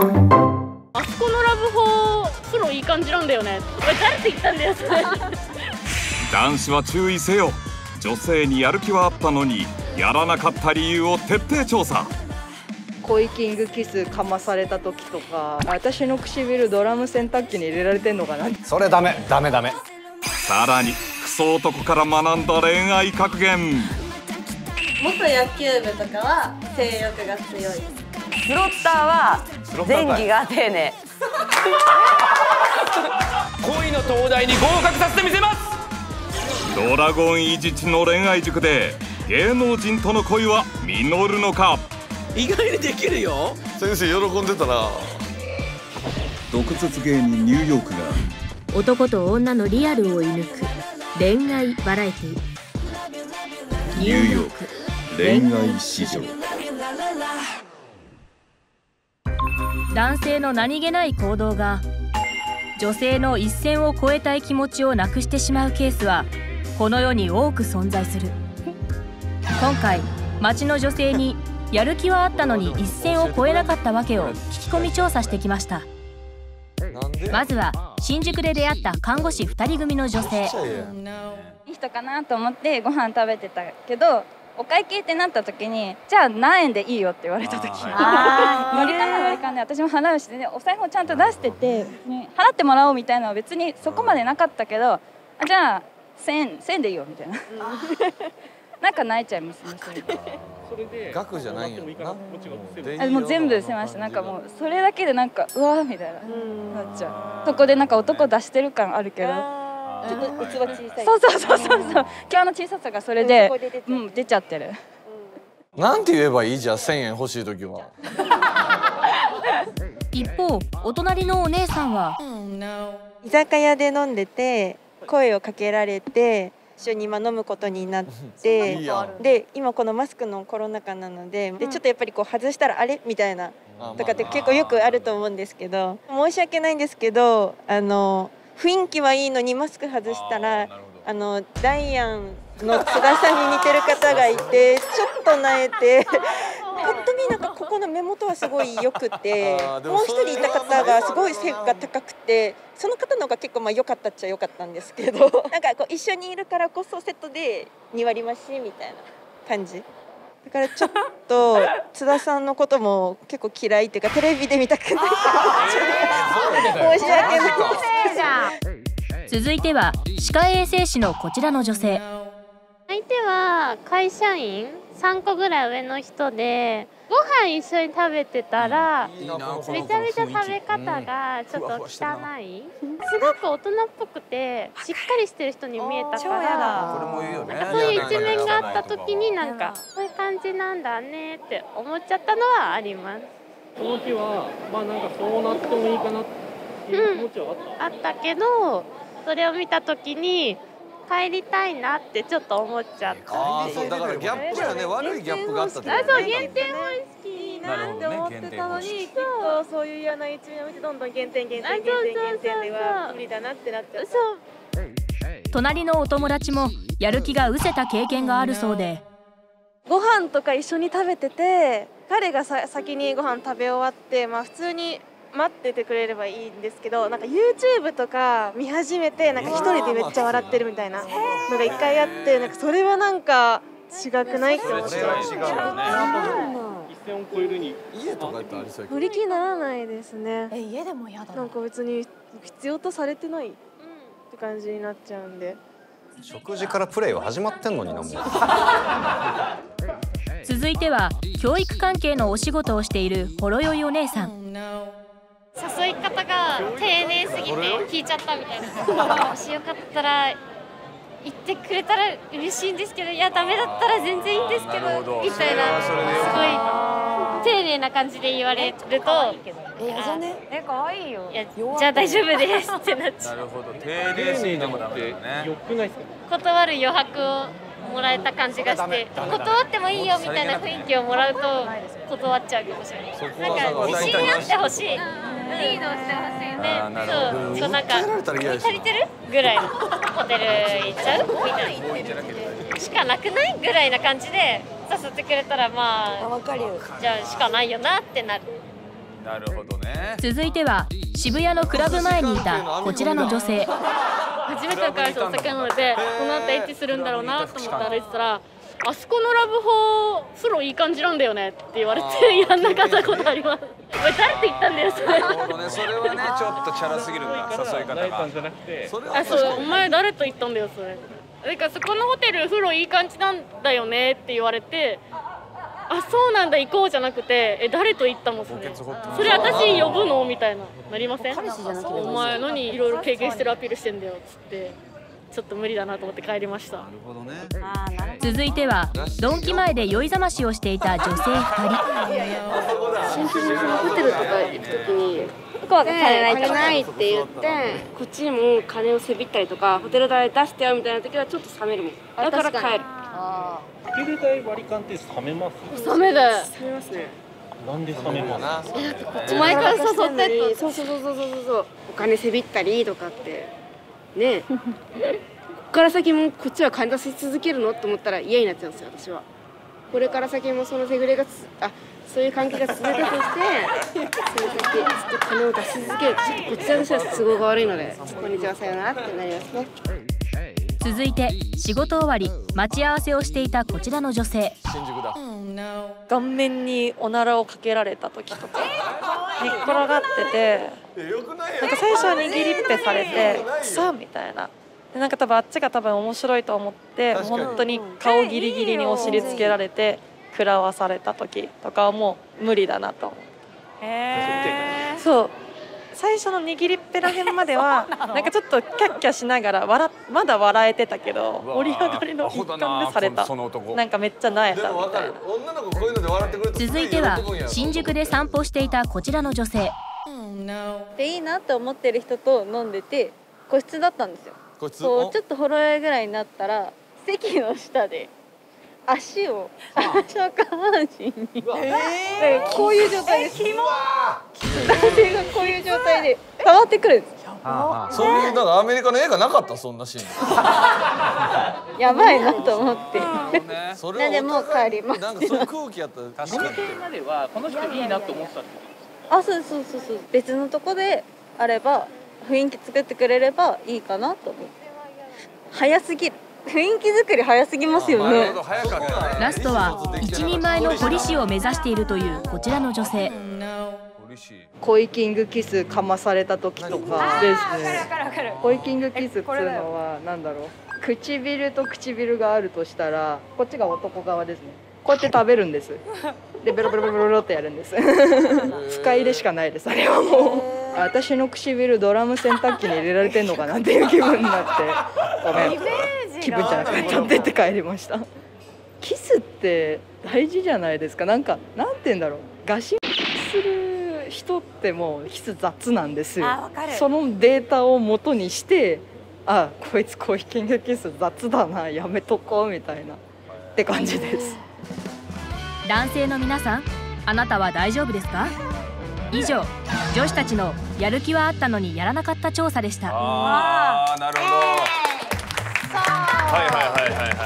あそこのラブホー、プロいい感じなんだよね。俺誰って言ったんだよそれ。男子は注意せよ。女性にやる気はあったのにやらなかった理由を徹底調査。コイキングキスかまされた時とか、私の唇ドラム洗濯機に入れられてんのかな。それダメダメダメ。さらにクソ男から学んだ恋愛格言。元野球部とかは性欲が強い。スロッターは前戯が丁寧。恋の東大に合格させてみせます。ドラゴンイジチの恋愛塾で芸能人との恋は実るのか。意外にできるよ。先生喜んでたな。毒舌芸人ニューヨークが男と女のリアルを射抜く恋愛バラエティー。ニューヨーク恋愛市場。男性の何気ない行動が女性の一線を越えたい気持ちをなくしてしまうケースはこの世に多く存在する。今回街の女性にやる気はあったのに一線を越えなかったわけを聞き込み調査してきました。まずは新宿で出会った看護師2人組の女性。いい人かなと思ってご飯食べてたけど、お会計ってなった時にじゃあ何円でいいよって言われた時、乗りかな乗りかね、私も払うし、ね、お財布をちゃんと出してて、ね、払ってもらおうみたいなのは別にそこまでなかったけど、あじゃあ1000円でいいよみたいな。なんか泣いちゃいますね。それで額じゃないよな。もう全部せました。なんかもうそれだけでなんかうわーみたいななっちゃう。そこでなんか男出してる感あるけど。ちょっと器小さい。そうそうそうそうそう。今日の小ささがそれで、うん、出ちゃってる。なんて言えばいいじゃん、1000円欲しい時は。一方、お隣のお姉さんは。居酒屋で飲んでて、声をかけられて、一緒に今飲むことになって。で、今このマスクのコロナ禍なので、で、ちょっとやっぱりこう外したらあれみたいな。とかって結構よくあると思うんですけど、申し訳ないんですけど、雰囲気はいいのにマスク外したらダイアンの津田さんに似てる方がいてちょっとなえて本当になんかここの目元はすごい良くて、もう一人いた方がすごい背が高くて、その方の方が結構まあ良かったっちゃ良かったんですけど、なんかこう一緒にいるからこそセットで2割増しみたいな感じ。だからちょっと津田さんのことも結構嫌いっていうかテレビで見たくないから申し訳ないです。続いては歯科衛生士のこちらの女性。相手は会社員3個ぐらい上の人で、ご飯一緒に食べてたらめちゃめちゃ食べ方がちょっと汚い、すごく大人っぽくてしっかりしてる人に見えたから、なんかそういう一面があった時になんかそういう感じなんだねって思っちゃったのはあります。その日はまあなんかそうなってもいいかなっていう気持ちはあった、あったけど、それを見た時に帰りたいなってちょっと思っちゃった。ああ、そうだからギャップやね、悪いギャップがあったって。あ、そう、減点方式いいなって思ってたのに、きっとそういう嫌な一面を見てどんどん減点では無理だなってなっちゃった。隣のお友達もやる気がうせた経験があるそうで。ご飯とか一緒に食べてて、彼が先にご飯食べ終わって、まあ普通に待っててくれればいいんですけど、なんか YouTube とか見始めてなんか一人でめっちゃ笑ってるみたいなのが一回あって、なんかそれはなんか違くないって思って。一線を越えるに家とかってありそうやけど乗り気にならないですね。家でも嫌だな。なんか別に必要とされてないって感じになっちゃうんで。食事からプレイは始まってんのになもう。続いては教育関係のお仕事をしているほろ酔いお姉さん。誘い方が丁寧すぎて聞いちゃったみたいな。もしよかったら言ってくれたら嬉しいんですけど、いやダメだったら全然いいんですけどみたいな、すごい丁寧な感じで言われると、可愛いよ。じゃあ大丈夫ですってなっちゃう。なるほど、丁寧なことって良くないですか？断る余白をもらえた感じがして、断ってもいいよみたいな雰囲気をもらうと断っちゃうかもしれない。なんか自信あってほしい。いいのしてほしいね。そう、そうなんか足りてるぐらいホテル行っちゃうみたいなしかなくないぐらいな感じで誘ってくれたら、まあじゃあしかないよなってなる。なるほどね。続いては渋谷のクラブ前にいたこちらの女性。初めての彼氏とお酒飲んでて、この後エッチするんだろうなと思って歩いてたら、あそこのラブホーソロいい感じなんだよねって言われてやんなかったことあります。誰って言ったんだよそれ。それはねちょっとチャラすぎるんだ誘い方が。あ、そうお前誰と言ったんだよそれ。なんかそこのホテル風呂いい感じなんだよねって言われて、あそうなんだ行こうじゃなくて、え誰と行ったもんそれ。それ私呼ぶのみたいななりません？お前何いろいろ経験してるアピールしてんだよっつって。ちょっと無理だなと思って帰りました。なるほどね。続いてはドンキ前で酔いざましをしていた女性2人。新宿のホテルとか行くときに「金ない」って言って、こっちにも金をせびったりとかホテル代出してよみたいな時はちょっと冷めるもんだから帰る。ホテル代割り勘って冷めます？冷めだ。冷めますね。なんで冷めます？お前から誘ってと。そうお金せびったりとかって。ね、こっから先もこっちは金出し続けるのと思ったら嫌になっちゃうんですよ私は。これから先もそのセグレがそういう関係が続いたとしてその先ずっと金を出し続ける、ちょっとこっちらとしては都合が悪いので、こんにちはさよならってなりますね。続いて仕事終わり待ち合わせをしていたこちらの女性。新宿だ。顔面におならをかけられた時とか寝っ転がってて。なんか最初は握りっぺされて「くそ」みたいな。でなんか多分あっちが多分面白いと思って本当に顔ギリギリにお尻つけられて食らわされた時とかはもう無理だなと思って。そう最初の握りっぺらへんまではなんかちょっとキャッキャしながらまだ笑えてたけど、盛り上がりの一環でされた。なんかめっちゃなえたみたいな。続いては新宿で散歩していたこちらの女性。でいいなと思ってる人と飲んでて個室だったんですよ。こうちょっとほろ酔いぐらいになったら席の下で足を下半身にこういう状態です。男性がこういう状態で触ってくるんです。そういうなんかアメリカの映画なかったそんなシーン。やばいなと思ってなんでもう帰ります。なんかその空気やったら確かにまではこの人いいなと思ったんですよ。あ、そう別のとこであれば雰囲気作ってくれればいいかなと思って。早すぎる。雰囲気作り早すぎますよね。ラストは一人前の彫り師を目指しているというこちらの女性。コイキングキスかまされた時とかですね。コイキングキスっていうのはなんだろう、唇と唇があるとしたらこっちが男側ですね。こうやって食べるんです。でベロベロベロベロってやるんです。使い入れしかないです。あれはもう私の唇ドラム洗濯機に入れられてんのかなっていう気分になって、ごめん。気分じゃなくて立ってって帰りました。キスって大事じゃないですか。なんかなんて言うんだろう。ガシンする人ってもうキス雑なんですよ。そのデータを元にして、あこいつコイキングキス雑だなやめとこうみたいなって感じです。男性の皆さん、あなたは大丈夫ですか？以上、女子たちのやる気はあったのにやらなかった調査でした。あー、なるほど。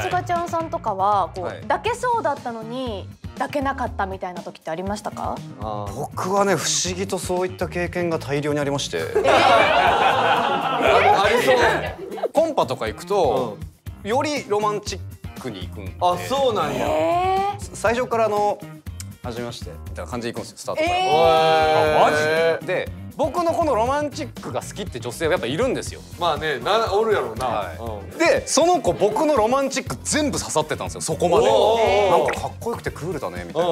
すがちゃんさんとかはこう、はい、抱けそうだったのに抱けなかったみたいな時ってありましたか？僕はね、不思議とそういった経験が大量にありまして。ありそう。コンパとか行くと、よりロマンチック。に行くんで。あ、そうなんや。最初から初めましてみたいな感じで行くんですよスタートから。あ、マジで。僕のこのロマンチックが好きって女性はやっぱいるんですよ。まあね、おるやろうな。で、その子僕のロマンチック全部刺さってたんですよそこまで。なんかかっこよくてクールだねみたいな。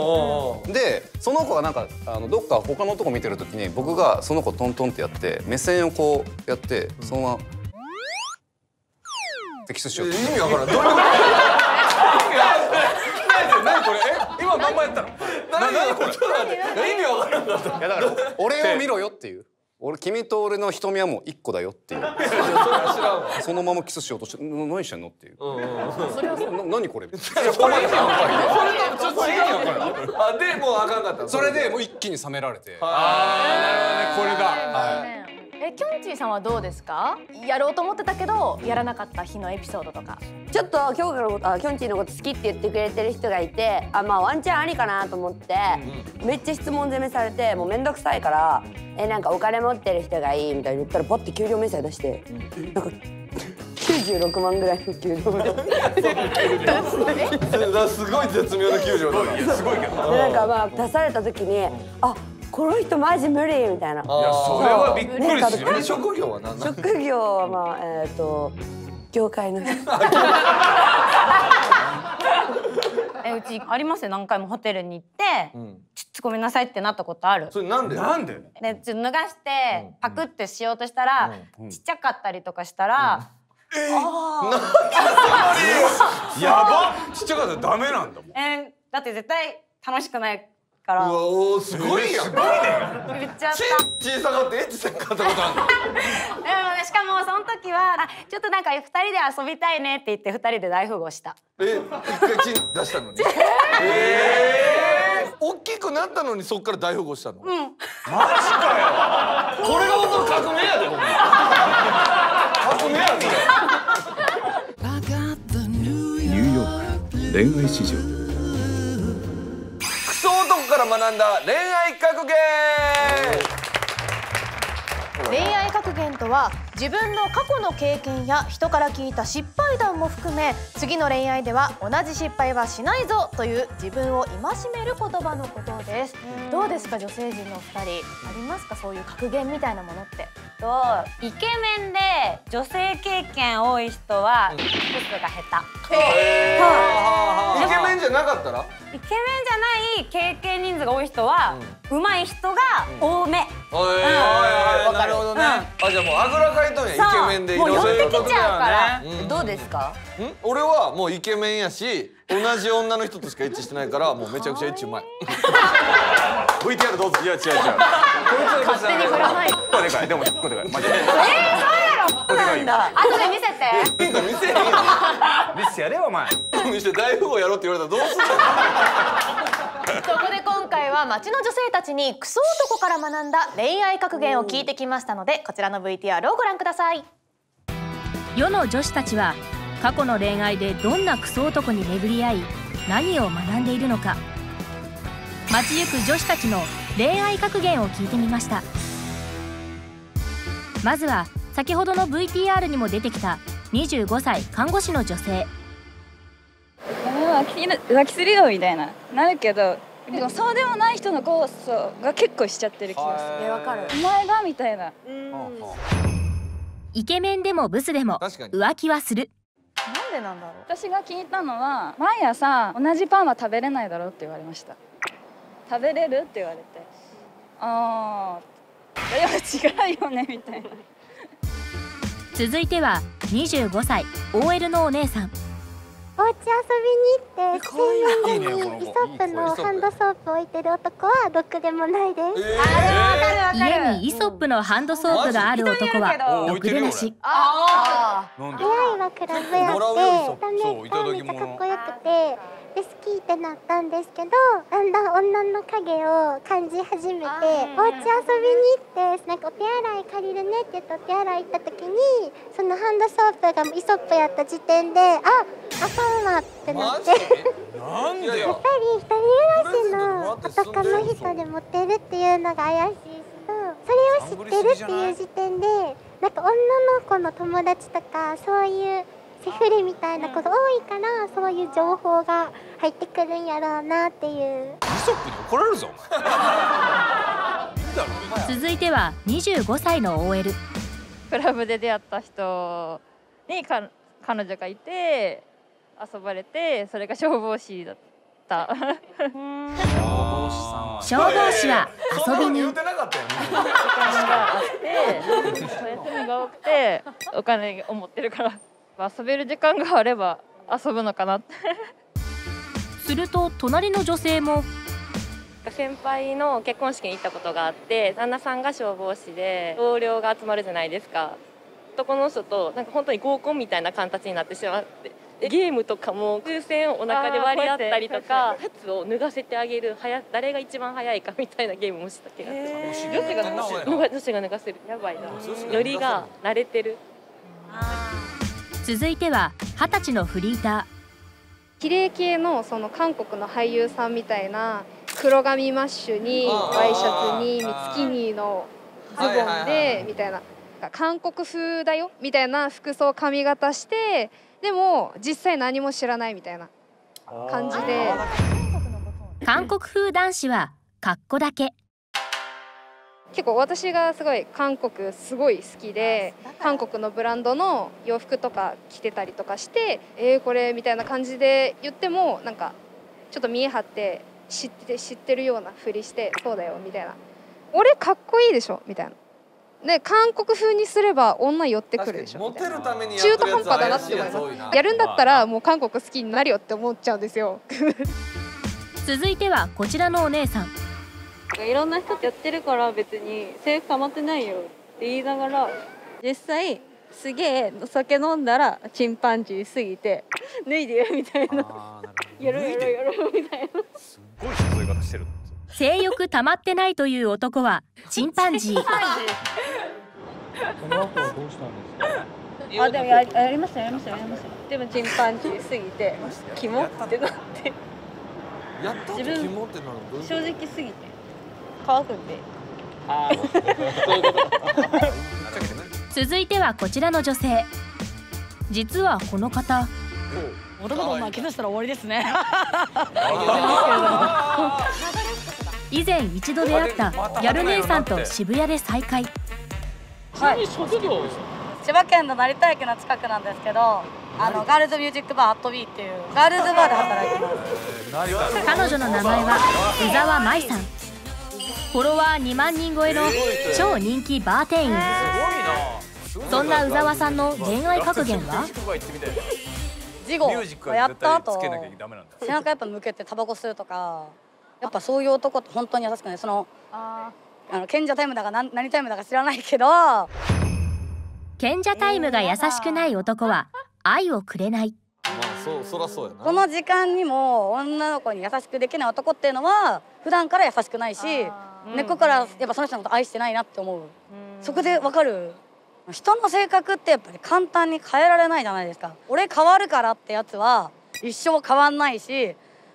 で、その子がなんかどっか他の男見てる時に僕がその子トントンってやって目線をこうやってそのままってキスしようって。意味わからん。どういうこと？何これ、今まんまやったの？何これ、意味わからんかった。いやだから俺を見ろよっていう、俺君と俺の瞳はもう一個だよっていう、そのままキスしようとして何してんのっていう。何これ、それとちょっと違うから。でもうあかんかった。それでもう一気に冷められて、ああなるほどね、これだ。きょんちぃさんはどうですか？やろうと思ってたけどやらなかった日のエピソードとか。ちょっときょんちぃのこと好きって言ってくれてる人がいて、あ、まあワンチャンありかなと思って、めっちゃ質問攻めされて、もうめんどくさいから「なんかお金持ってる人がいい」みたいに言ったらパッて給料明細出して、なんか96万ぐらいの給料ですごい絶妙な給料だな。すごいけどなんかまあ出された時に「あ、この人マジ無理」みたいな。いや、それはびっくりする。職業は何なの？職業はまあ業界の人。うちありますよ、何回もホテルに行ってちょっとごめんなさいってなったことある。それなんで？なんで？でちょっと脱がしてパクってしようとしたらちっちゃかったりとかしたら。やばっ、ちっちゃかったらダメなんだもん。だって絶対楽しくないから。うわ、おー、すごいやん。すごいね。言っちゃった。小さかった、エッチせんかったことあんの？しかもその時は「ちょっとなんか2人で遊びたいね」って言って2人で大富豪した。一回チン出したのに。大きくなったのにそっから大富豪したの？うん。マジかよ。これが本当革命やで、ほんま。革命やで。ニューヨーク恋愛市場、クソ男から学んだ恋愛格言。恋愛格言とは、自分の過去の経験や人から聞いた失敗談も含め、次の恋愛では同じ失敗はしないぞという自分を戒める言葉のことです。どうですか、女性陣のお二人、ありますか、そういう格言みたいなものって。イケメンで女性経験多い人はセックスが下手。イケメンじゃなかったら、イケメンじゃない経験人数が多い人は上手い人が多め。なるほどね。じゃあもうあぐらかいとんや、イケメンで。もう寄ってきちゃうから。どうですか？俺はもうイケメンやし、同じ女の人としかエッチしてないからもうめちゃくちゃエッチうまい。VTR どうぞ。いや違う違う。勝手に振らない。1個でかい。でも1個でかい。マジで。そうなんだ。あとで見せて。見せへんよ。見せやれよお前。見せて大富豪やろうって言われたらどうするの？そこで今回は街の女性たちにクソ男から学んだ恋愛格言を聞いてきましたので、こちらの VTR をご覧ください。世の女子たちは過去の恋愛でどんなクソ男に巡り合い、何を学んでいるのか。街行く女子たちの恋愛格言を聞いてみました。まずは先ほどの VTR にも出てきた25歳看護師の女性。浮気するよみたいななるけど、でもそうでもない人のゴーストが結構しちゃってる気がする。わかる。お前がみたいな。イケメンでもブスでも浮気はする。なんでなんだろう。私が聞いたのは、毎朝同じパンは食べれないだろうって言われました。食べれるって言われて、ああ、いや違うよねみたいな。続いては25歳 OL のお姉さん。お家遊びに行って専用にイソップのハンドソープを置いてる男はどこでもないです。家にイソップのハンドソープがある男はろくでなし。出会いはクラブやってめっちゃかっこよくて。で好きってなったんですけど、だんだん女の影を感じ始めて、お家遊びに行ってなんかお手洗い借りるねって言ってお手洗い行った時に、そのハンドソープがイソップやった時点で、あ、あかんわってなって。なんでよ。やっぱり一人暮らしの男の人でモテるっていうのが怪しい人、それを知ってるっていう時点で、なんか女の子の友達とかそういうセフレみたいなこと多いから、そういう情報が入ってくるんやろうなっていう。イソップに怒られるぞ続いては25歳の OL。 クラブで出会った人に彼女がいて遊ばれて、それが消防士だった。消防士は遊びに言うてなかったよね。時間があって、お休みが多くてお金を持ってるから遊べる時間があれば遊ぶのかなってすると隣の女性も。先輩の結婚式に行ったことがあって、旦那さんが消防士で同僚が集まるじゃないですか。男の人となんか本当に合コンみたいな形になってしまって、ゲームとかも風船をお腹で割り合ったりとか、シャツを脱がせてあげる、誰が一番早いかみたいなゲームもした気がします。女子が脱がせる、やばいな、よりが慣れてる。続いては20歳のフリーター。綺麗系のその韓国の俳優さんみたいな黒髪マッシュにワイシャツにスキニーのズボンでみたいな、韓国風だよみたいな服装、髪型して、でも実際何も知らないみたいな感じで。韓国風男子は格好だけ。結構私がすごい韓国すごい好きで、韓国のブランドの洋服とか着てたりとかして「これ」みたいな感じで言っても、なんかちょっと見え張って知ってるようなふりして「そうだよ」みたいな「俺かっこいいでしょ」みたいな。で韓国風にすれば女寄ってくるでしょみたいな。中途半端だなって思います。やるんだったらもう韓国好きになるよって思っちゃうんですよ。続いてはこちらのお姉さん。いろんな人やってるから別に制服かまってないよって言いながら、実際すげえお酒飲んだらチンパンジーすぎて脱いでよみたいな、やろうやろうやろうみたいな。すごいそういう方してる。性欲溜まってないという男はチンパンジー。この後はどうしたんですか。あでもやりました。でもチンパンジーすぎてキモってなって、やったってキモってなるの正直すぎて乾くんで。続いてはこちらの女性。実はこの方。男と女キスしたら終わりですね。以前一度出会ったやる姉さんと渋谷で再会。はい。千葉県の成田駅の近くなんですけど、ガールズミュージックバーアットビーっていうガールズバーで働いてます。彼女の名前は宇沢舞さん。フォロワー2万人超えの超人気バーテイン。そんな宇沢さんの恋愛格言は。事後やった後背中やっぱ向けてタバコ吸うとか、やっぱそういう男って本当に優しくない。その賢者タイムだか何タイムだか知らないけど、賢者タイムが優しくない男は愛をくれない。この時間にも女の子に優しくできない男っていうのは普段から優しくないし、根っこからやっぱその人のこと愛してないなって思う。そこでわかる。人の性格ってやっぱり簡単に変えられないじゃないですか。俺変わるからってやつは一生変わんないし、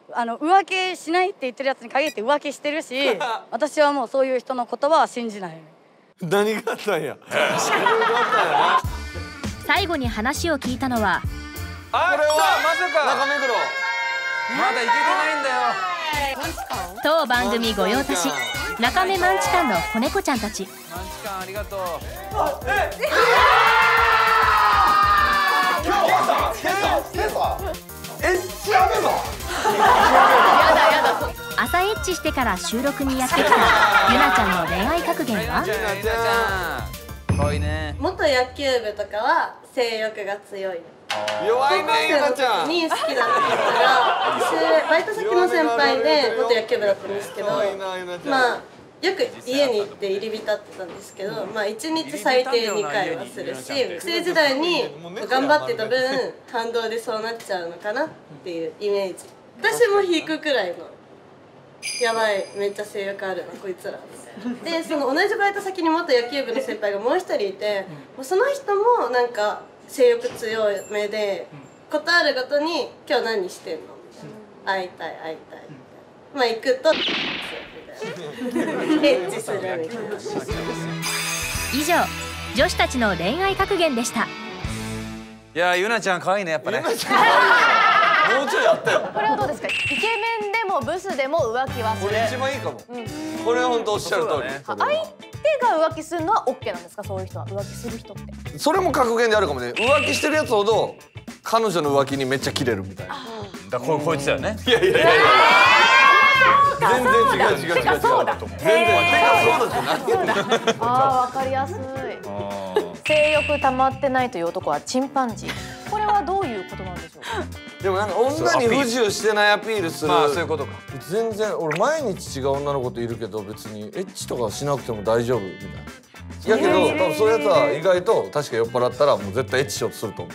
浮気しないって言ってるやつに限って浮気してるし、私はもうそういう人の言葉は信じない。何があったんや。最後に話を聞いたのは。あ、これはまさか中目黒。まだ行けてないんだよ。当番組御用達中目マンチカンの子猫ちゃんたち。マンチカンありがとう。朝エッチしてから収録にやってきたゆなちゃんの恋愛格言は。元野球部とかは性欲が強い。弱いね、ゆなちゃんに好きだったからバイト先の先輩で元野球部だったんですけど、まあよく家に行って入り浸ってたんですけど、まあ1日最低2回はするし、学生時代に頑張ってた分反動でそうなっちゃうのかなっていうイメージ。私も引くくらいのやばい、めっちゃ性欲あるなこいつらで、その同じバイト先に元野球部の先輩がもう一人いて、その人もなんか性欲強めで、ことあるごとに「今日何してんの？」会いたい会いたい」まあ行くとエッチするみたいな。以上、女子たちの恋愛格言でした。いや、ゆなちゃん可愛いね、やっぱね。もうちょいやったよ。これはどうですか。イケメンでもブスでも浮気はする。これ一番いいかも。これは本当おっしゃる通り。相手が浮気するのは OK なんですか。そういう人は浮気する人ってそれも格言であるかもね。浮気してるやつほど彼女の浮気にめっちゃキレるみたいな。だからこいつだよね。いやいやいや、全然違う。てかそうだ。あー、分かりやすい。性欲溜まってないという男はチンパンジー。これはどういうことなんでしょうか。でもなんか女に不自由してないアピールする。まあそういうことか。全然俺毎日違う女の子といるけど別にエッチとかしなくても大丈夫みたいな。やけど多分そういうやつは意外と確か酔っ払ったらもう絶対エッチしようとすると思う。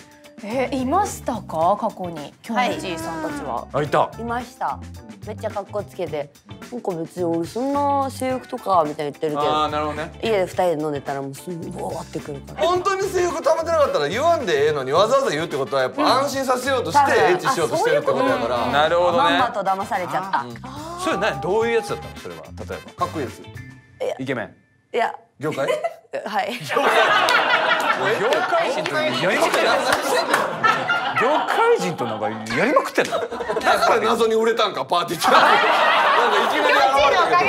いましたか、過去にきょんちぃさんたちは。あ、いた。いました。めっちゃ格好つけて、なんか別に俺そんな性欲とかみたいな言ってるけど。ああ、なるほどね。家で二人で飲んでたらもうすぐわーってくるから。本当に性欲溜めてなかったら言わんでええのにわざわざ言うってことはやっぱ安心させようとしてエッチしようとしてるってことだから。なるほどね。まんまと騙されちゃった。それ何、どういうやつだったのそれは、例えば。かっこいいです。イケメン。いや。業界？はい。業界人とやりまくってんの？業界人となんかやりまくってんの？だから謎に売れたんかパーティー。なんかいきなり現れたけど。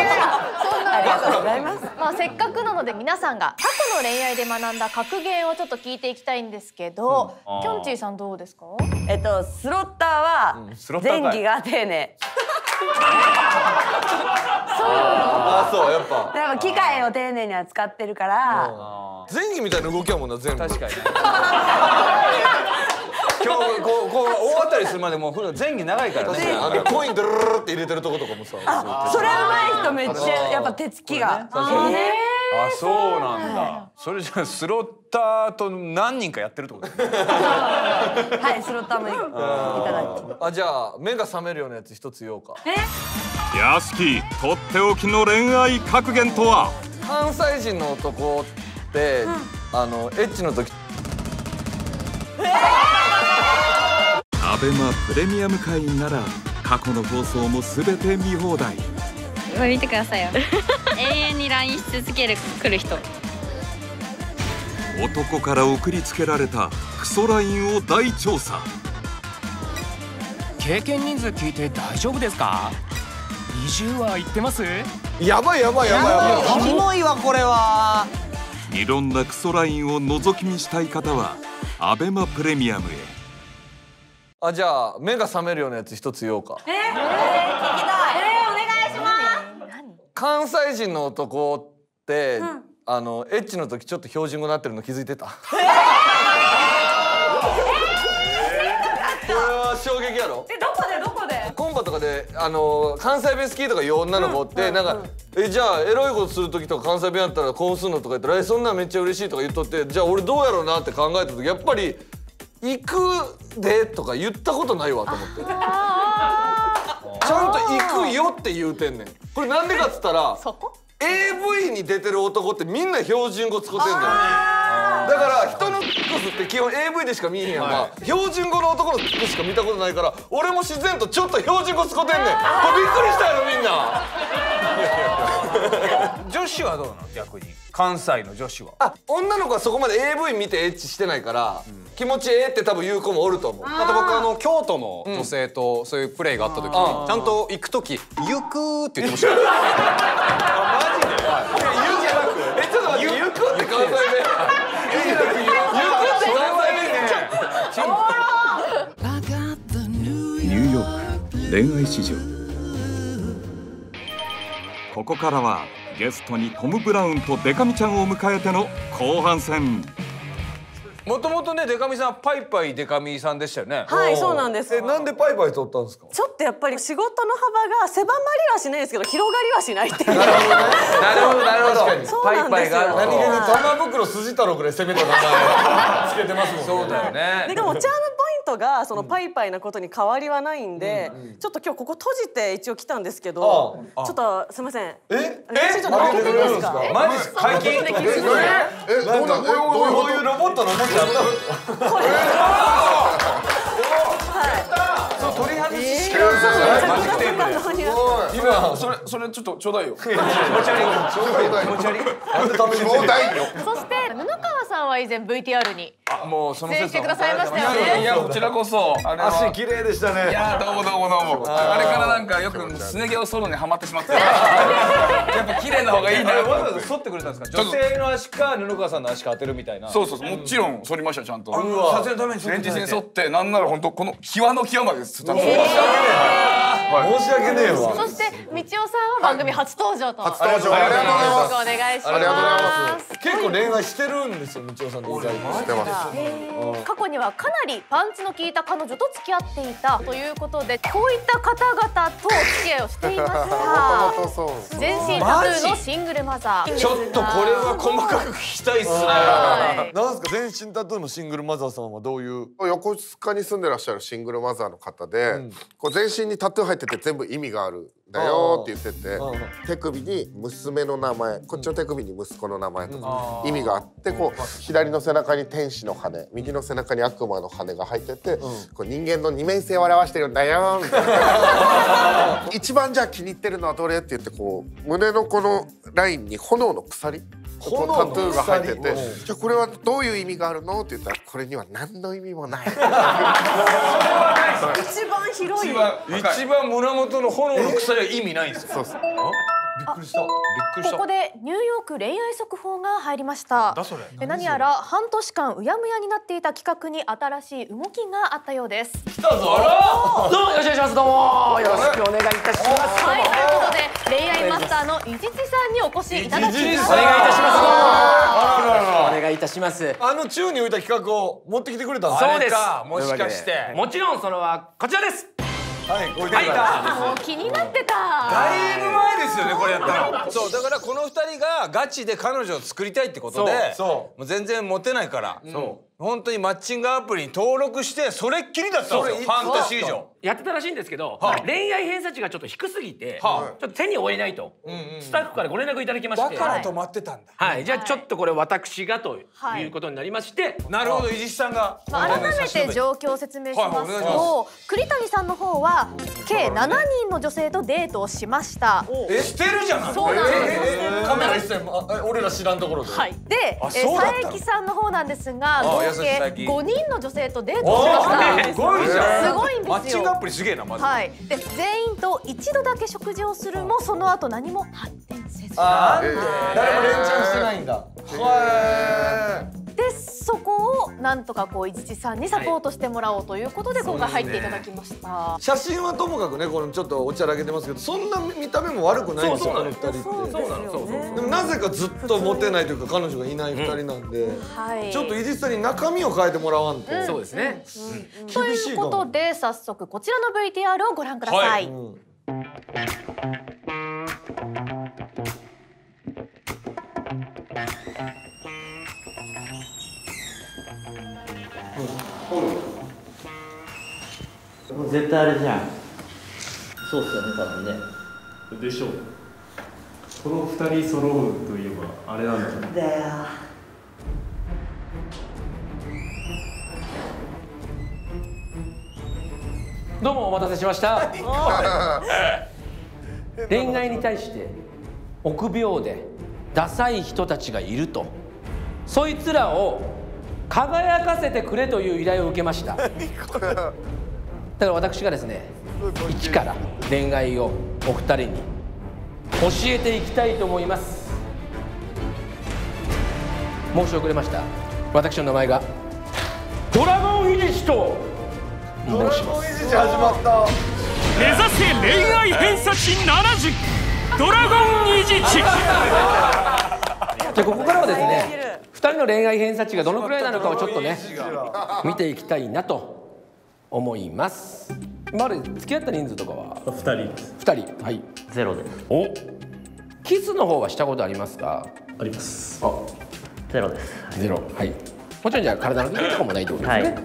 そんな。ありがとうございます。まあせっかくなので皆さんが過去の恋愛で学んだ格言をちょっと聞いていきたいんですけど、きょんちぃさんどうですか？スロッターは前期が丁寧。ああそうやっぱ。でも機械を丁寧に扱ってるから。前期みたいな動きはもんな全部。確かに。今日こう大当たりするまでもう前期長いからね。コインドルルルって入れてるとことかもさ。あ、それは上手い人めっちゃやっぱ手つきが。あ、そうなんだ。それじゃあスロッターと何人かやってるってこと。はい、スロッターもいただいて。あ、じゃあ目が覚めるようなやつ一つ言おうか。屋敷、とっておきの恋愛格言とは？関西人の男って、エッチの時。ABEMAプレミアム会員なら過去の放送もすべて見放題。これ見てくださいよ。永遠に LINE し続ける来る人。男から送りつけられたクソ LINE を大調査。経験人数聞いて大丈夫ですか？20は言ってます？やばいやばいやばい。キモいわこれは。いろんなクソラインを覗き見したい方はアベマプレミアムへ。あ、じゃあ目が覚めるようなやつ一つ言おうか。聞きたい。お願いします。関西人の男って、エッチの時ちょっと標準語になってるの気づいてた。これは衝撃やろ。どこでコンパとかで関西弁好きとかいう女の子ってなんか「じゃあエロいことする時とか関西弁やったら興奮するの?」とか言ったら「そんなんめっちゃ嬉しい」とか言っとって、じゃあ俺どうやろうなって考えた時やっぱり「行くで」とか言ったことないわと思って、ちゃんと「行くよ」って言うてんねん。これなんでかっつったら AV に出てる男ってみんな標準語使ってんだよ。だから人のツッコスって基本 AV でしか見えへんやんか。標準語の男のツッコしか見たことないから俺も自然とちょっと標準語使ってんねん。これびっくりしたやろみんな。女子はどうなの逆に、関西の女子は。あ、女の子はそこまで AV 見てエッチしてないから気持ちええって多分言う子もおると思う。あと僕京都の女性とそういうプレイがあった時にちゃんと行く時「ゆくー」って言ってましたよ。マジで？ゆくじゃなく、ゆくって関西弁。恋愛市場。ここからはゲストにトム・ブラウンとデカミちゃんを迎えての後半戦。もともとねデカミさんパイパイデカミさんでしたよね。はい、そうなんです。なんでパイパイ取ったんですか。ちょっとやっぱり仕事の幅が狭まりはしないですけど広がりはしないっていう。なるほどなるほど。パイパイが何気に玉袋筋太郎くらい攻めた名前つけてますもんね。そうだよね。でもチャームがそのパイパイなことに変わりはないんで、ちょっと今日ここ閉じて一応来たんですけど、ちょっとすみません。ちょっと開けていいですか。マジです。解禁。こういうロボットのもんじゃった。これ。はい。そう取り外し式なんですよ。今それちょっとちょうだいよ。気持ち悪い。そして布川さんは以前 VTR に。もうその説をしてくださいましたよね。いやこちらこそ足綺麗でしたね。いやどうもどうもどうも。あれからなんかよくすね毛を剃るにハマってしまって。やっぱ綺麗な方がいいな。わざわざ剃ってくれたんですか。女性の足か布川さんの足か当てるみたいな。そうそうそう、もちろん剃りましたちゃんと。撮影のために連日に剃って、なんなら本当この際の際までです。申し訳ねえわ。そして道夫さんは番組初登場と。初登場。ありがとうございます。よろしくお願いします。結構恋愛してるんですよ、道夫さんと。してます。過去にはかなりパンチの効いた彼女と付き合っていたということで、こういった方々とお付き合いをしていました。全身タトゥーのシングルマザー。ちょっとこれは細かく聞きたいっすね。なんですか、全身タトゥーのシングルマザーさんはどういう？横須賀に住んでらっしゃるシングルマザーの方で、こう全身にタトゥー入ってて全部意味があるんだよって言ってて、手首に娘の名前、こっちの手首に息子の名前とか意味があって、こう左の背中に天使の羽、右の背中に悪魔の羽が入ってて、こう人間の二面性を表してるんだよみたいな。一番じゃあ気に入ってるのはどれって言って、こう胸のこのラインに炎の鎖。このタトゥーが入ってて、じゃあこれはどういう意味があるのって言ったら、これには何の意味もない。一番広い。一番胸元の炎の鎖は意味ないんですよ。そうそう。びっくりした。びっくりした。ここでニューヨーク恋愛速報が入りました。何やら半年間うやむやになっていた企画に新しい動きがあったようです。来たぞ。あら。どうもよろしくお願いします。どうもよろしくお願いいたします。はい。ということで。恋愛マスターの伊地知さんにお越しいただきました。お願いいたします。お願いいたします。あの宙に浮いた企画を持ってきてくれたんですか。そうです。もしかして。もちろんそれはこちらです。はい、これで。もう気になってた。だいぶ前ですよね、これやったの。そう、だからこの二人がガチで彼女を作りたいってことで、もう全然モテないから、本当にマッチングアプリに登録してそれっきりだったんですよ。半年以上。やってたらしいんですけど、恋愛偏差値がちょっと低すぎて、ちょっと手に負えないとスタッフからご連絡いただきまして、だから止まってたんだ。はい、じゃあちょっとこれ私がということになりまして、なるほど、伊地知さんが。改めて状況を説明しますと、栗谷さんの方は計7人の女性とデートをしました。してるじゃない。そうなんです。カメラ一切俺ら知らんところで。で、佐伯さんの方なんですが、合計5人の女性とデートをしました。すごいじゃん。すごいんですよ。アプリすげえな、まず。はい。で、全員と一度だけ食事をするも、その後何も発展せず。ああ、誰も連チャンしてないんだ。で、そこをなんとかこう伊地知さんにサポートしてもらおうということで、今回入っていただきました。写真はともかくね、このちょっとおちゃらけてますけど、そんな見た目も悪くないんですよ、この二人って。そうなの。でもなぜかずっとモテないというか、彼女がいない二人なんで、ちょっと伊地知さんに中身を変えてもらわんと。そうですね。ということで、早速こちらの VTR をご覧ください。絶対あれじゃん。そうっすよね、多分ね。でしょう。この2人揃うといえばあれなんだよ。だよ。どうもお待たせしました。恋愛に対して臆病でダサい人たちがいると、そいつらを輝かせてくれという依頼を受けました。だから私がですね、一から恋愛をお二人に教えていきたいと思います。申し遅れました。私の名前がドラゴン伊地知と申します。ドラゴン伊地知始まった。目指せ恋愛偏差値70、ドラゴン伊地知。じゃあここからはですね、二人の恋愛偏差値がどのくらいなのかをちょっとね見ていきたいなと思います。まる付き合った人数とかは2人、はい、ゼロで。お、キスの方はしたことありますか？あります。あ、ゼロです。ゼロ、はい。もちろんじゃあ体の経験とかもないってことですね。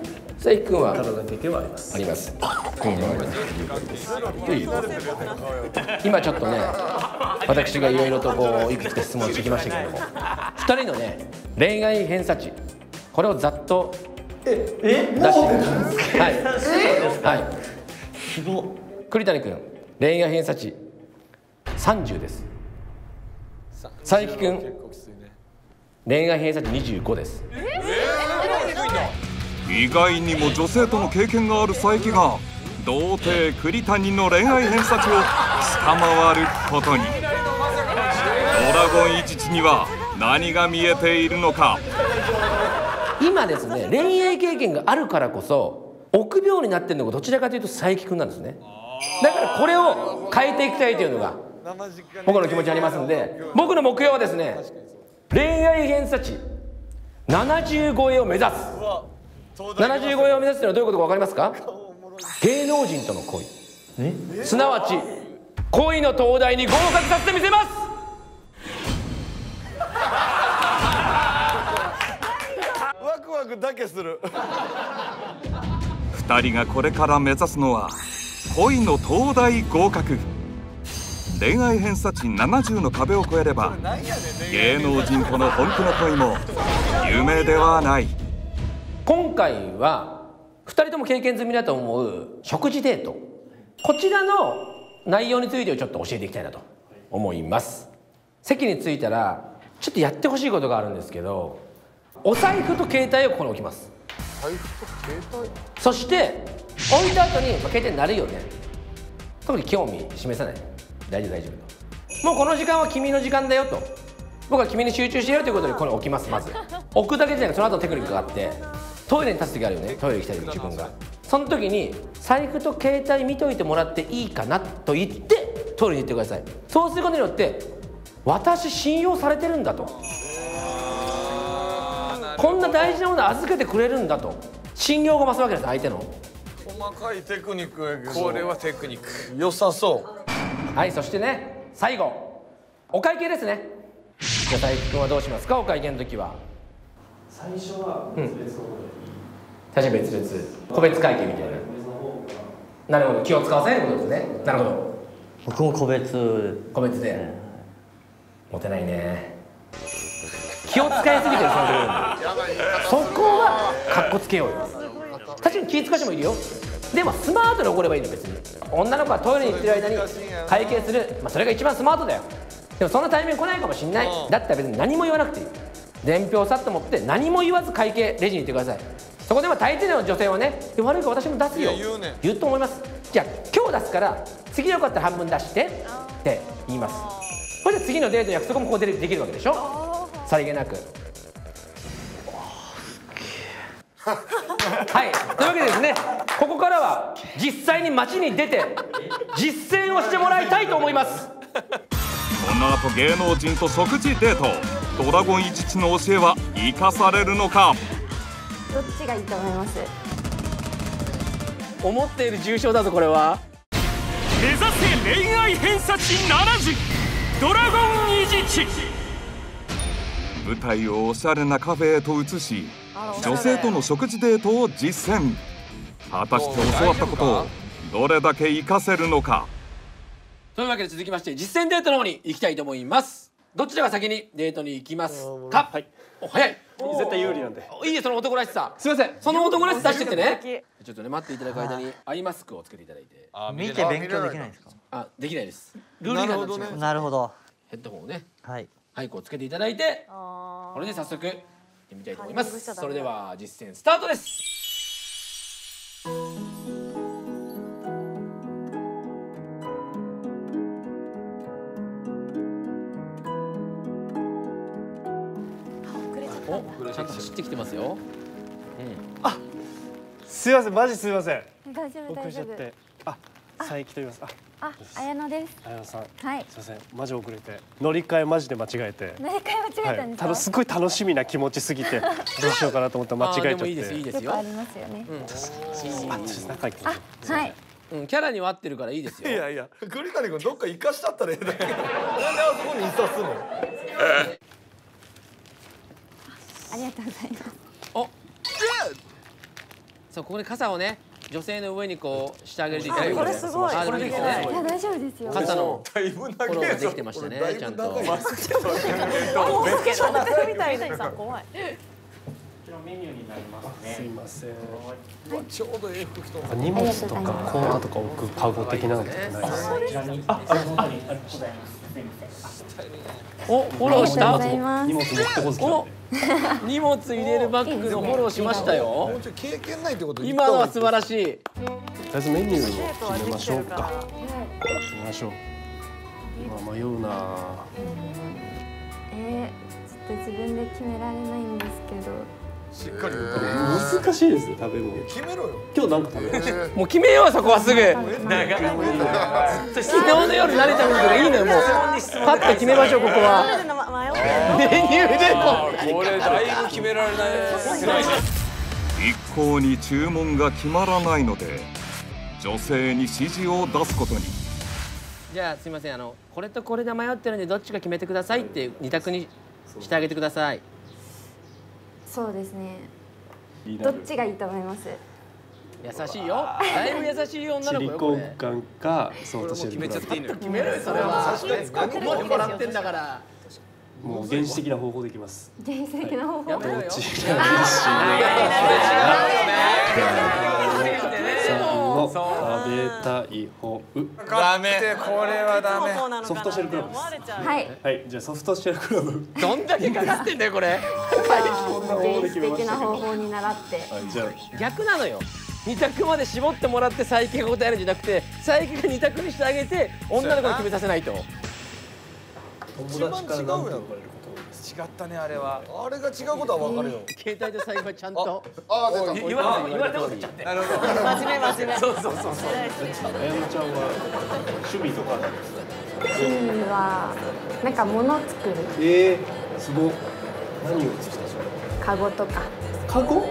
佐伯君は体の経験はあります。あります。今ちょっとね、私がいろいろとこういくつか質問してきましたけども、2人のね恋愛偏差値、これをざっと。栗谷君、恋愛偏差値30です。佐伯君、恋愛偏差値25です。意外にも女性との経験がある佐伯が童貞栗谷の恋愛偏差値を下回ることに。ドラゴン伊地知には何が見えているのか。今ですね、恋愛経験があるからこそ臆病になってるのがどちらかというと佐伯くんなんですね。だからこれを変えていきたいというのが僕の気持ちありますんで、僕の目標はですね、恋愛偏差値70超えを目指す。70超えを目指すというのはどういうことか分かりますか？芸能人との恋、すなわち恋の東大に合格させてみせます。ワクワクだけする。2人がこれから目指すのは恋の東大合格。恋愛偏差値70の壁を越えれば芸能人との本気の恋も夢ではない。今回は2人とも経験済みだと思う食事デート、こちらの内容についてちょっと教えていきたいなと思います。席に着いたらちょっとやってほしいことがあるんですけど、お財布と携帯をここに置きます。財布と携帯、そして置いた後に、携帯鳴るよね、特に興味示さない、大丈夫大丈夫、もうこの時間は君の時間だよと、僕は君に集中してやるということでこれ置きます。まず置くだけじゃなくて、その後のテクニックがあって、トイレに立つ時あるよね、トイレ行きたい時自分が、その時に財布と携帯見といてもらっていいかなと言ってトイレに行ってください。そうすることによって、私信用されてるんだと、こんな大事なものを預けてくれるんだと信用が増すわけです、相手の。細かいテクニックやけど、これはテクニック良さそう。はい、そしてね、最後お会計ですね。じゃあ大輝君はどうしますか？お会計の時は最初は別々の方で、最初別々、個別会計みたいな。なるほど、気を使わせることですね。なるほど、僕も個別で、モテないね、気を使いすぎてる。そこはカッコつけようよ。確かに気を使う人もいるよ。でもスマートに怒ればいいの、別に。女の子はトイレに行ってる間に会計する、それが一番スマートだよ。でもそんなタイミング来ないかもしれない、だったら別に何も言わなくていい。伝票をさっと持って何も言わず会計レジに行ってください。そこでは大抵の女性はね、悪いから私も出すよ言うと思います。じゃあ今日出すから次よかったら半分出してって言います。それで次のデートの約束もここでできるわけでしょ、さりげなく。はい、というわけでですね、ここからは実際に街に出て実践をしてもらいたいと思います。この後芸能人と食事デート、ドラゴン一智の教えは生かされるのか。どっちがいいと思います？思っている重症だぞこれは。目指せ恋愛偏差値70、ドラゴン一智。舞台をおしゃれなカフェへと移し、女性との食事デートを実践。果たして教わったことをどれだけ活かせるのか。というわけで続きまして実践デートの方に行きたいと思います。どちらが先にデートに行きますか？はい、早い、絶対有利なんで。いいね、その男らしさ。すいません、その男らしさ出してってね。ちょっとね、待っていただく間にアイマスクをつけていただいて。見て勉強できないんですか？あ、できないです、ルール違反になってしまいます。なるほど。ヘッドホンをね、はい、こうつけていただいて、これで早速みたいと思います。それでは実践スタートです。お、ちゃんと走ってきてますよ。あ、すいません、マジすいません。大丈夫大丈夫。あ、佐伯と言います。あ、綾乃です。綾乃さん、はい、すみません、マジ遅れて、乗り換えマジで間違えて。乗り換え間違えたんですか？すごい楽しみな気持ちすぎて、どうしようかなと思ったら間違えちゃって。いいです、いいですよ。ありますよね。あ、はい。キャラには合ってるからいいですよ。いやいや、栗谷君どっか生かしたったらええだけ。なんであそこにいさすの？ありがとうございます。お、そう、ここで傘をね。女性の上にこうしてあげる。これすごい。これできてない。いや、大丈夫ですよ。肩のフォローができてましたね。ちゃんと。マスクと。私みたいなさ、怖い。こちらメニューになりますね。すいません。ちょうどええ服着た。荷物とかコーナーとか置くカゴ的なのとかないですか？こちらに。あ、ありがとうございます。お、フォローした。荷物持ってこず。お。荷物入れるバッグをフォローしましたよ。経験ないってこと。今のは素晴らしい。とりあえずメニューを決めましょうか。決めましょう。まあ迷うな。ちょっと自分で決められないんですけど。しっかり難しいですよ、食べ物決めろよ。今日なんか食べましょう。もう決めよう、そこはすぐ。昨日の夜慣れたことでいいのよ、もうパッと決めましょう、ここは。メニューでこれだいぶ決められない。一向に注文が決まらないので女性に指示を出すことに。じゃあすいません、これとこれで迷ってるんでどっちか決めてくださいって2択にしてあげてください。そうですね。どっちがいいと思います。優しいよ。だいぶ優しい女の子よ。交換か、その年で決めちゃっていいの。決めるよ、それは。確かに。もうもらってんだから。もう原始的な方法でいきます。原始的な方法。どっちが嬉しい。それ違うよね。食べたい方。ダメ。これはダメ。ソフトシェルクラブです。はい。はい、じゃあソフトシェルクラブ。どんだけかかってんだよこれ。原始的な方法に習って。逆なのよ。二択まで絞ってもらって最適が答えるんじゃなくて、最適が二択にしてあげて女の子に決めさせないと。一番違うやん。違ったね、あれは。あれが違うことは分かるよ。携帯で最後はちゃんと。ああ、言われたこと言っちゃって。なるほど。真面目真面目。そう。あやむちゃんは趣味とか。趣味はなんか物作る。すごい。何を作ったの？カゴとか。カゴ？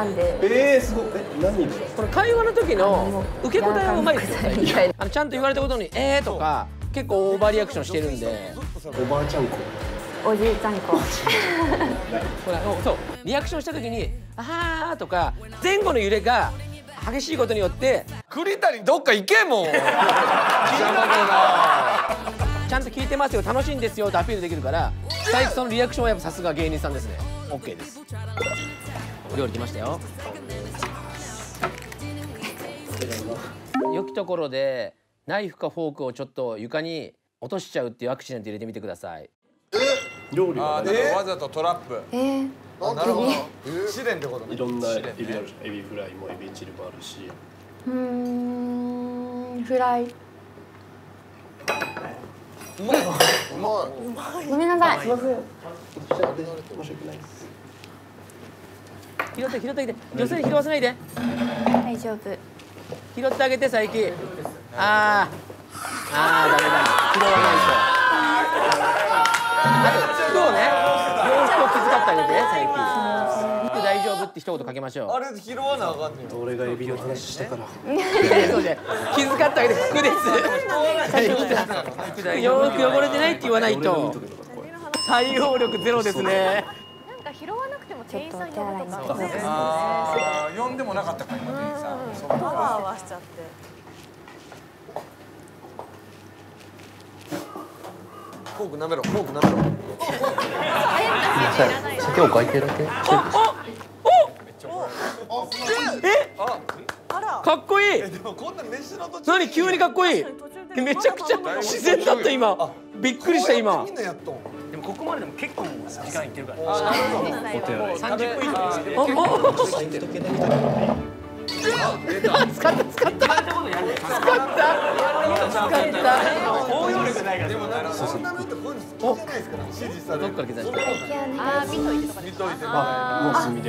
編んで。すごい。何？これ会話の時の受け答えはうまいですよね。ちゃんと言われたことにとか。結構オーバーリアクションしてるんで。おばあちゃんこ。おじいちゃんこ。ほら、そう、リアクションした時に、あーとか、前後の揺れが激しいことによって。栗谷どっか行けもん。ちゃんと聞いてますよ、楽しいんですよとアピールできるから。最近そのリアクションはやっぱさすが芸人さんですね。オッケーです。お料理来ましたよ。良きところで。ナイフかフォークをちょっと床に落としちゃうっていうアクシデント入れてみてください。料理はわざとトラップ。なるほど。試練ってことね。いろんなエビある。エビフライもエビチリもあるし。フライ。うまい。ごめんなさい。すみません。申し訳ないです。拾って。女性に拾わせないで。大丈夫。拾ってあげて最近。ダメだ。拾わないと。そうね。洋服を気遣ってあげて最近。大丈夫って一言かけましょう。あれ拾わなあかんねん。俺がエビの話したから。そうで気遣ってあげて服です。洋服汚れてないって言わないと。対応力ゼロですね。なんか拾わなくても店員さん呼ぶとか。呼んでもなかったから今店員さん。パワーはしちゃって。フォーク舐めろ、フォーク舐めろ。先を書いてるだけ。かっこいい。何急にかっこいい。めちゃくちゃ自然だった今。びっくりした今。でもここまででも結構時間いってるから。30分。使った。応用力ないから。でもなんか女の人こういうの好きじゃないですから。指示される。どっから来たんですか。見といて。もう済みで。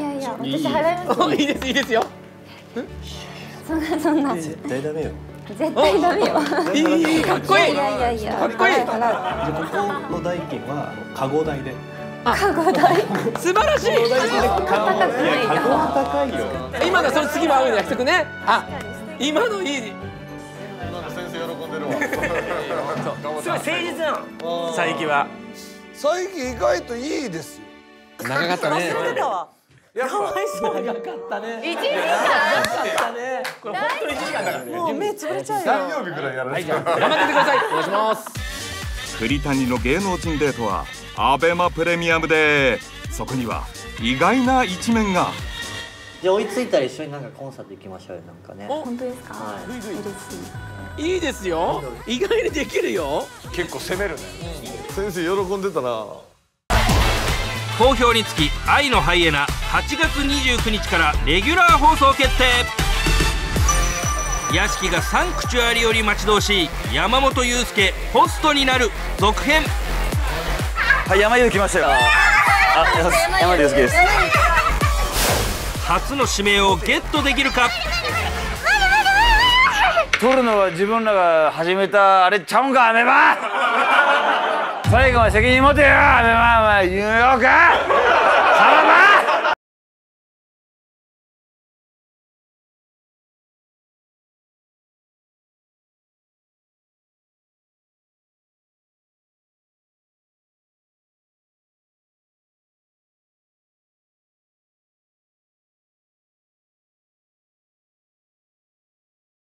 いや。私払います。いいですよ。そんな。絶対ダメよ。かっこいい。いや。かっこいい。じゃあここの代金はカゴ代で。カゴ代素晴らしい。カゴ高いよ。今のその次も合うの約束ね。あ、今のいい。なんか先生喜んでるわ。すごい誠実なの。最近は。最近意外といいですよ。長かったね。長かったね。1時間。これ本当に1時間だからね。もう目潰れちゃうよ。誕生日くらいやらないと。頑張ってください。お願いします。栗谷の芸能人デートは。ABEMAプレミアムで、そこには意外な一面が。じゃあ追いついたら一緒になんかコンサート行きましょうよ。なんかね。本当ですか。はい。いいですよ。意外にできるよ。結構攻めるね。先生喜んでたな。好評につき愛のハイエナ8月29日からレギュラー放送決定。屋敷がサンクチュアリより待ち遠しい山本裕介ホストになる続編。山優来ましたよ。山田裕貴です。初の指名をゲットできるか。取るのは自分らが始めたあれちゃうんか、アベマ。最後は責任持てよ、アベマ。お前言うよか。